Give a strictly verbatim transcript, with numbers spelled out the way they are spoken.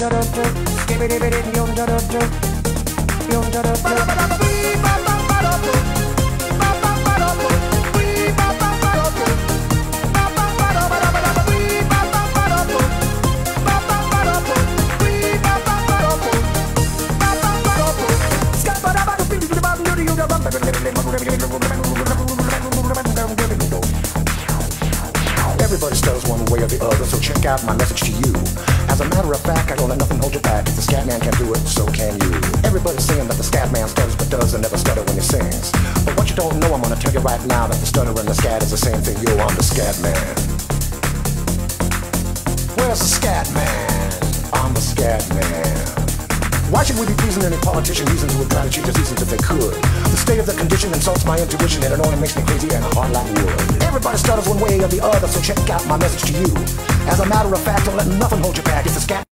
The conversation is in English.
Everybody stutters one way or the other, so check out my message to you. As a matter of fact, I don't let nothing hold you back. If the Scatman can do it, so can you. Everybody's saying that the Scatman stutters but does and never stutter when he sings. But what you don't know, I'm gonna tell you right now that the stutter and the scat is the same thing. Yo, I'm the Scatman. Where's the Scatman? I'm the Scatman. Why should we be pleasing any politician? Reasons who would try to cheat the seasons if they could. The state of the condition insults my intuition, and it only makes me crazy and hard like wood. Everybody stutters one way or the other, so check out my message to you. As a matter of fact, don't let nothing hold you back. It's a scat.